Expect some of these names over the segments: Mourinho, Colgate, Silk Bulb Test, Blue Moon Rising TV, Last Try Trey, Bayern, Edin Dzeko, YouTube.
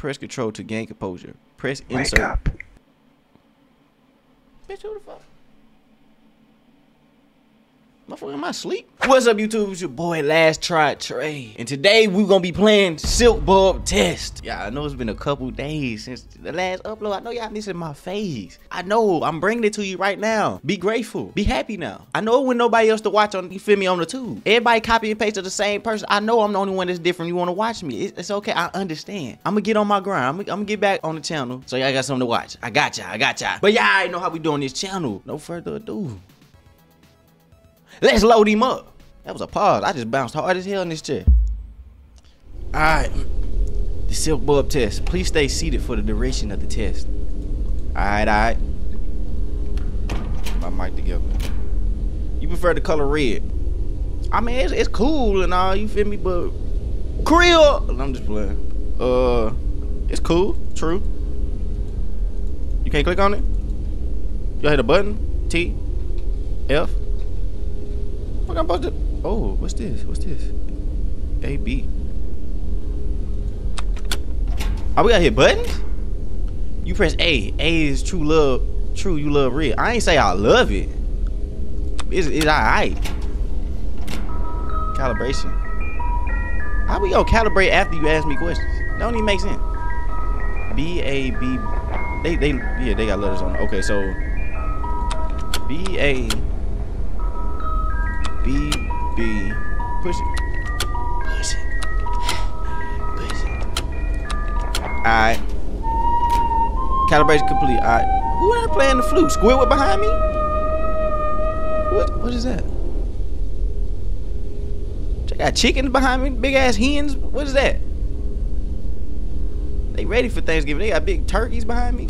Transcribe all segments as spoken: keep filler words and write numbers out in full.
Press control to gain composure. Press insert. Wake up. Bitch, who the fuck? Motherfucker, am I asleep? What's up, YouTube? It's your boy, Last Try Trey. And today, we're gonna be playing Silk Bulb Test. Yeah, I know it's been a couple days since the last upload. I know y'all missing my face. I know, I'm bringing it to you right now. Be grateful. Be happy now. I know it wasn't nobody else to watch on, you feel me, on the tube. Everybody copy and paste to the same person. I know I'm the only one that's different. You wanna watch me. It's, it's okay, I understand. I'm gonna get on my grind. I'm gonna, I'm gonna get back on the channel. So y'all got something to watch. I got y'all, I got y'all. But y'all already know how we do on this channel. No further ado. Let's load him up. That was a pause. I just bounced hard as hell in this chair. All right. The Silk Bulb Test. Please stay seated for the duration of the test. All right, all right. Get my mic together. You prefer the color red. I mean, it's, it's cool and all, you feel me, but... Creole! I'm just playing. Uh, it's cool. True. You can't click on it? Y'all hit a button? T? F? I'm about to, oh, what's this? What's this? A, B. Oh, we gotta hit buttons? You press A. A is true love. True, you love red. I ain't say I love it. It's, it's alright. Calibration. How we gonna calibrate after you ask me questions? That don't even make sense. B, A, B. They, they, yeah, they got letters on it. Okay, so. B, A. B, B, push it, push it, push it. Alright, calibration complete, alright. Who are they playing the flute? Squidward behind me? What, what is that? I got chickens behind me, big ass hens, what is that? They ready for Thanksgiving, they got big turkeys behind me.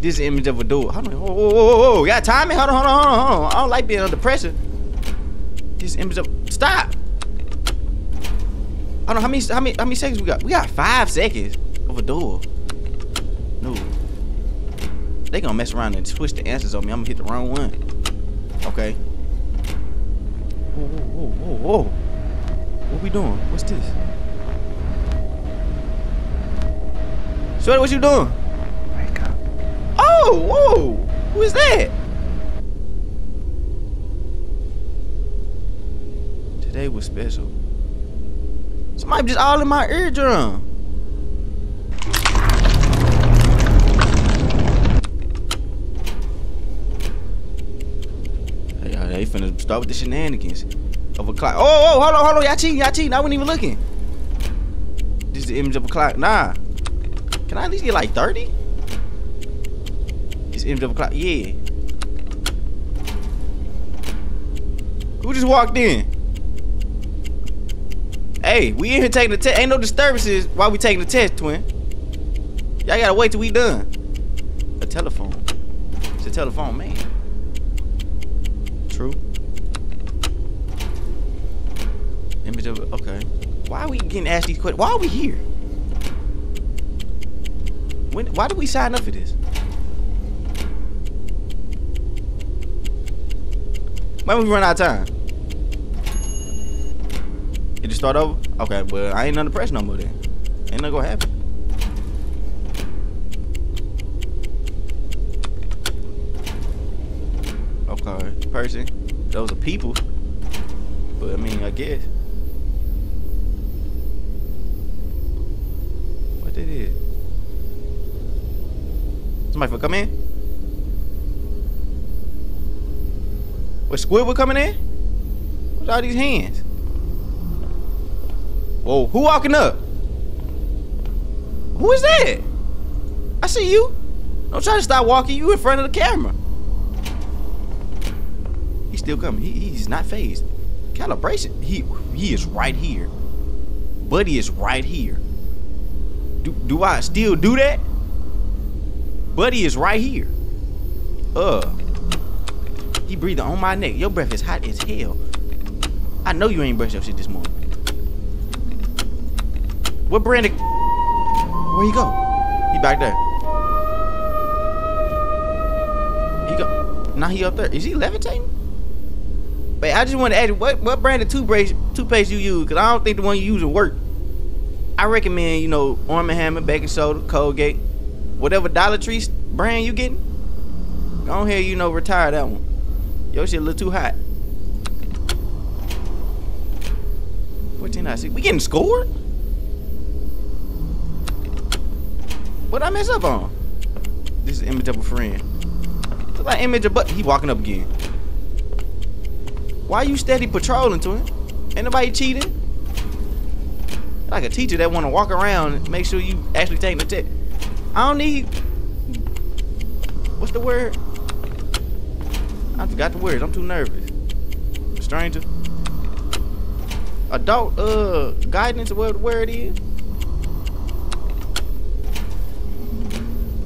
This is an image of a door. Hold on. Whoa, whoa, whoa, whoa. Y'all time me? Hold on, hold on, hold on, hold on. I don't like being under pressure. This is an image of... Stop! I don't know how many, how many, how many seconds we got. We got five seconds of a door. No. They gonna mess around and switch the answers on me. I'm gonna hit the wrong one. Okay. Whoa, whoa, whoa, whoa, whoa. What we doing? What's this? Shorty, what you doing? Oh, whoa! Who is that? Today was special. Somebody just all in my eardrum. Hey, y'all, they finna start with the shenanigans of a clock. Oh, oh, hold on, hold on, y'all cheating, y'all cheating. I wasn't even looking. This is the image of a clock. Nah. Can I at least get like thirty? Image of a clock. Yeah. Who just walked in? Hey, we in here taking the test. Ain't no disturbances while we taking the test, twin. Y'all gotta wait till we done. A telephone. It's a telephone, man. True. Image of a, okay. Why are we getting asked these questions? Why are we here? When? Why did we sign up for this? When we run out of time? It just start over? Okay, well, I ain't under pressure no more then. Ain't nothing gonna happen. Okay, person. Those are people. But I mean, I guess. What they did? Somebody for come in? With Squidward coming in? What's all these hands? Whoa, who walking up? Who is that? I see you. Don't try to stop walking. You in front of the camera. He's still coming. He, he's not phased. Calibration. He he is right here. Buddy is right here. Do do I still do that? Buddy is right here. Uh. He breathing on my neck. Your breath is hot as hell. I know you ain't brushed your shit this morning. What brand of... Where he go? He back there. He go... Now he up there. Is he levitating? But I just want to ask you, what, what brand of toothpaste, toothpaste you use? Because I don't think the one you use will work. I recommend, you know, Arm and Hammer, baking soda, Colgate, whatever Dollar Tree brand you getting. Go ahead, you know, retire that one. Your shit a little too hot. fourteen ninety-six. We getting scored? What I mess up on? This is an image of a friend. It's like image of but he walking up again. Why you steady patrolling to him? Ain't nobody cheating. Like a teacher that want to walk around and make sure you actually taking the test. I don't need. What's the word? I forgot the words. I'm too nervous. Stranger. Adult uh guidance, whatever the word is.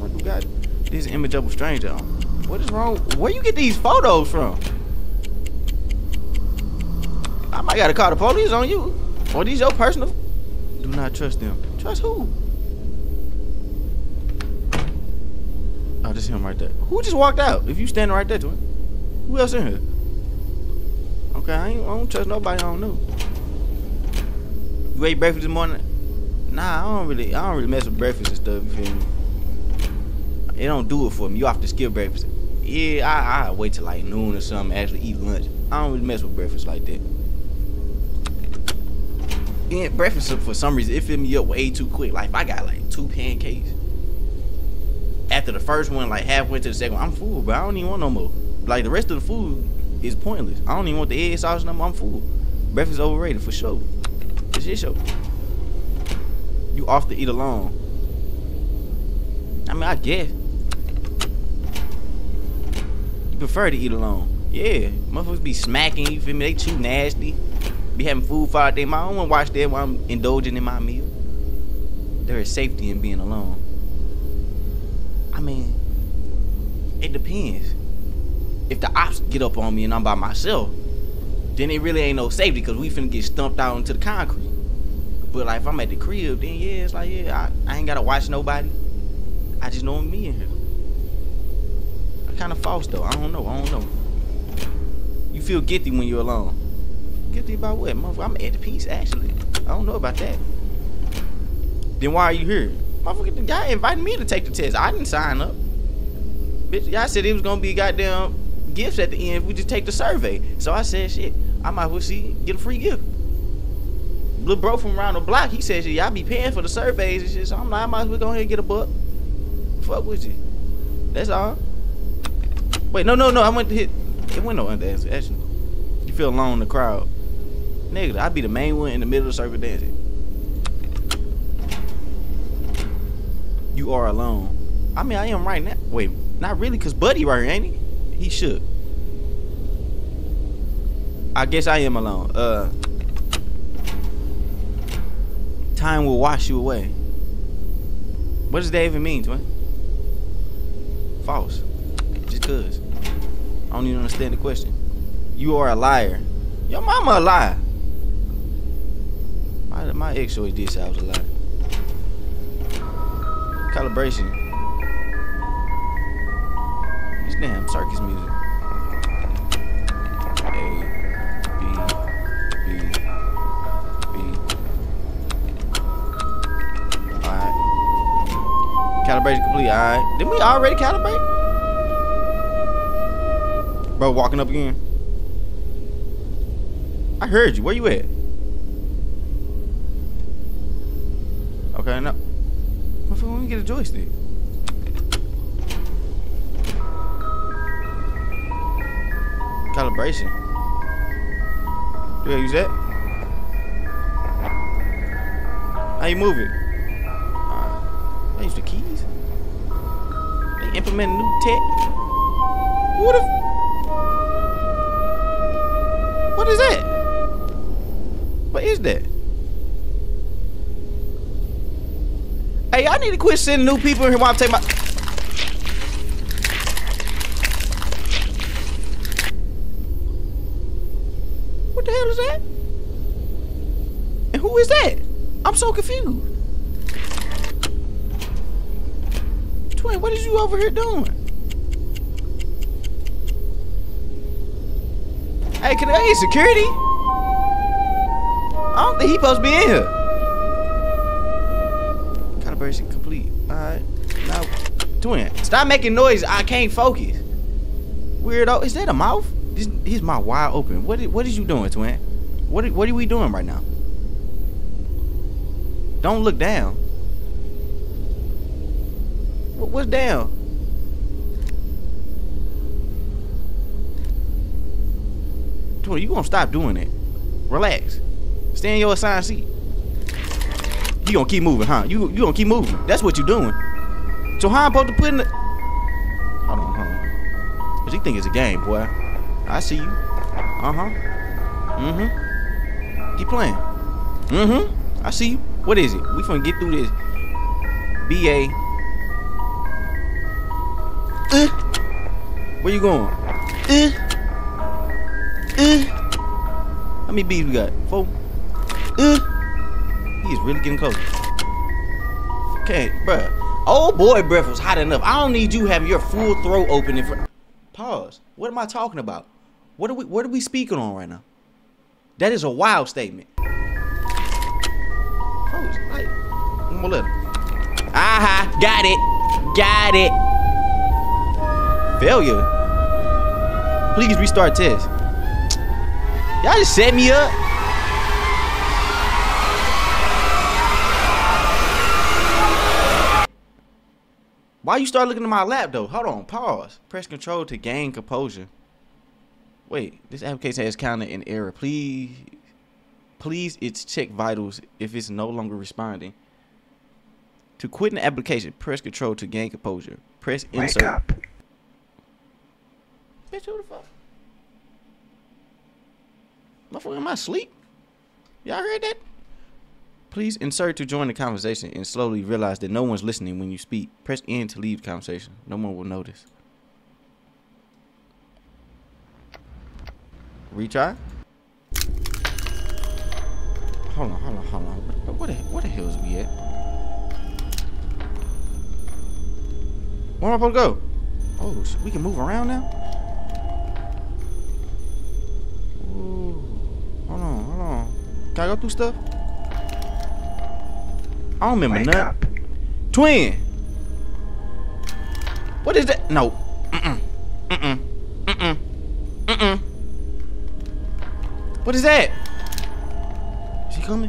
What do got this image of a stranger on? What is wrong? Where you get these photos from? I might gotta call the police on you. Or these your personal. Do not trust them. Trust who? Oh, just him right there. Who just walked out? If you standing right there to him. Who else in here? Okay, I, ain't, I don't trust nobody I don't know. You ate breakfast this morning? Nah, I don't really, I don't really mess with breakfast and stuff. You feel me? It don't do it for me. You have to skip breakfast. Yeah, I, I wait till like noon or something. To actually eat lunch. I don't really mess with breakfast like that. And breakfast for some reason it filled me up way too quick. Like if I got like two pancakes, after the first one, like halfway to the second one, I'm full, but I don't even want no more. Like the rest of the food is pointless. I don't even want the egg sauce no more. I'm full. Breakfast overrated for sure. Shit show. You off to eat alone. I mean, I guess. You prefer to eat alone. Yeah. Motherfuckers be smacking, you feel me? They too nasty. Be having food fight them. I don't want to watch that while I'm indulging in my meal. There is safety in being alone. I mean, it depends. If the ops get up on me and I'm by myself, then it really ain't no safety because we finna get stumped out into the concrete. But like if I'm at the crib, then yeah, it's like yeah, I, I ain't gotta watch nobody. I just know me in here. I kinda false though. I don't know. I don't know. You feel guilty when you're alone. Guilty about what? Motherfucker, I'm at the peace actually. I don't know about that. Then why are you here? Motherfucker, the guy invited me to take the test. I didn't sign up. Bitch, y'all said it was gonna be goddamn gifts at the end if we just take the survey. So I said shit, I might as well see get a free gift. Little bro from around the block, he said shit, y'all be paying for the surveys and shit, so I'm like, I might as well go ahead and get a buck. Fuck with you. That's all. Wait, no no no, I went to hit it went no under answer. Actually. You feel alone in the crowd. Nigga, I'd be the main one in the middle of the circle dancing. You are alone. I mean I am right now. Wait, not really, cause Buddy right here, ain't he? He should. I guess I am alone. Uh, time will wash you away. What does that even mean, twin? False. Just cause. I don't even understand the question. You are a liar. Your mama a liar. My, my ex always did say I was a liar. Calibration. Damn, circus music. A, B, B, B. Alright. Calibration complete, alright. Didn't we already calibrate? Bro, walking up again. I heard you. Where you at? Okay, no. What if we didn't get a joystick? Calibration. Do I use that? How you move it? Uh, I use the keys. They implement new tech. What the f What is that? What is that? Hey, I need to quit sending new people in here while I'm taking my. Who is that? I'm so confused. Twin, what is you over here doing? Hey, can I get security? I don't think he's supposed to be in here. operation complete. Alright. Now, twin. Stop making noise. I can't focus. Weirdo. Is that a mouth? This, his mouth wide open. What is, what is you doing, twin? What, what are we doing right now? Don't look down. What, what's down? Twin, you gonna stop doing it. Relax. Stay in your assigned seat. You gonna keep moving, huh? You you gonna keep moving. That's what you're doing. So how I'm supposed to put in the... Hold on, hold on. But you think it's a game, boy. I see you. Uh-huh. Mm-hmm. Keep playing. Mm-hmm. I see you. What is it? We finna get through this. B A Uh. Where you going? Uh. Uh. How many bees we got? Four. Uh. He's really getting close. Okay, bruh. Oh boy, breath was hot enough. I don't need you having your full throat open in front. Pause. What am I talking about? What are we what are we speaking on right now? That is a wild statement. Pause. Like, one more letter. Aha, got it. Got it. Failure. Please restart test. Y'all just set me up. Why you start looking at my lap though? Hold on, pause. Press control to gain composure. Wait, this application has counted an error. Please, please, it's check vitals if it's no longer responding. To quit an application, press control to gain composure. Press insert. Wake up. Bitch, who the fuck? Motherfucker, am I asleep? Y'all heard that? Please insert to join the conversation and slowly realize that no one's listening when you speak. Press N to leave the conversation. No one will notice. Retry? Hold on, hold on, hold on. What the, what the hell is we at? Where am I supposed to go? Oh, so we can move around now? Ooh. Hold on, hold on. Can I go through stuff? I don't remember nothing. Twin. What is that? No. Mm-mm. Mm-mm. Mm-mm. Mm-mm. What is that? Is he coming?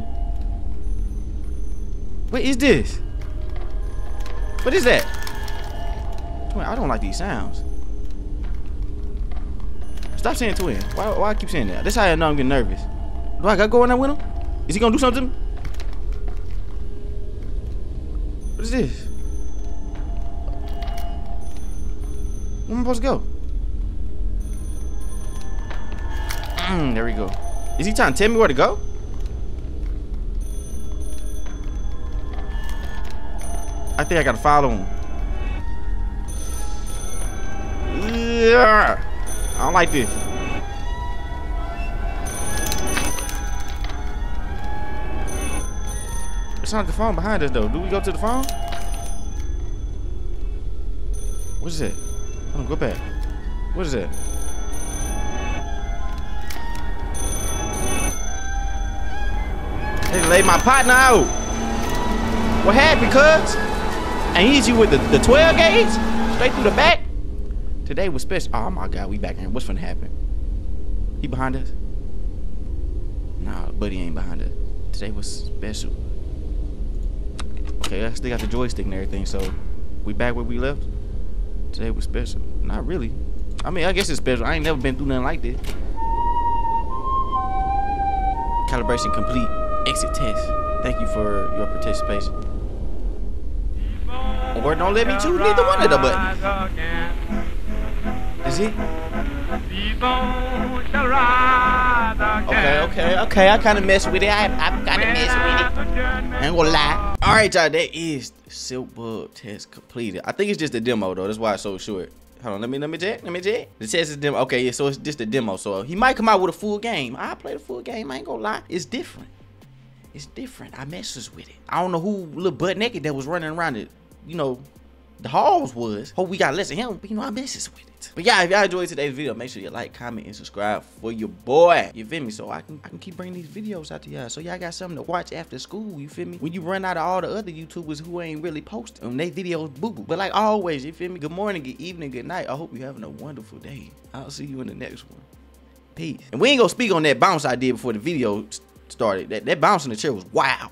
What is this? What is that? Twin, I don't like these sounds. Stop saying twin. Why, why I keep saying that? That's how I know I'm getting nervous. Do I gotta go in there with him? Is he gonna do something? What is this? Where am I supposed to go? Mm, there we go. Is he trying to tell me where to go? I think I gotta follow him. Yeah. I don't like this. It's not the phone behind us though. Do we go to the phone? What is that? Hold on, go back. What is that? They laid my partner out. What happened, cuz? And he hit you with the, the twelve gauge? Straight through the back? Today was special. Oh my god, we back here. What's gonna happen? He behind us? Nah, buddy ain't behind us. Today was special. Okay, I still got the joystick and everything, so we back where we left. Today was special. Not really. I mean, I guess it's special. I ain't never been through nothing like this. Calibration complete. Exit test. Thank you for your participation. Or don't let me choose neither one of the buttons. Is he? Okay, okay, okay. I kind of messed with it. I, I kind of messed with it. I ain't gonna lie. All right, y'all. That is the Silk Bulb test completed. I think it's just a demo though. That's why it's so short. Hold on. Let me let me check. Let me check. The test is demo. Okay, yeah. So it's just a demo. So he might come out with a full game. I play the full game. I ain't gonna lie. It's different. It's different. I messes with it. I don't know who little butt naked that was running around it. You know, the halls was. Hope we got less of him, but you know I messes with it. But yeah, if y'all enjoyed today's video, make sure you like, comment, and subscribe for your boy. You feel me? So I can I can keep bringing these videos out to y'all. So y'all got something to watch after school. You feel me? When you run out of all the other YouTubers who ain't really posting them, they videos boo boo. But like always, you feel me? Good morning, good evening, good night. I hope you're having a wonderful day. I'll see you in the next one. Peace. And we ain't gonna speak on that bounce I did before the video started. That that bounce in the chair was wild.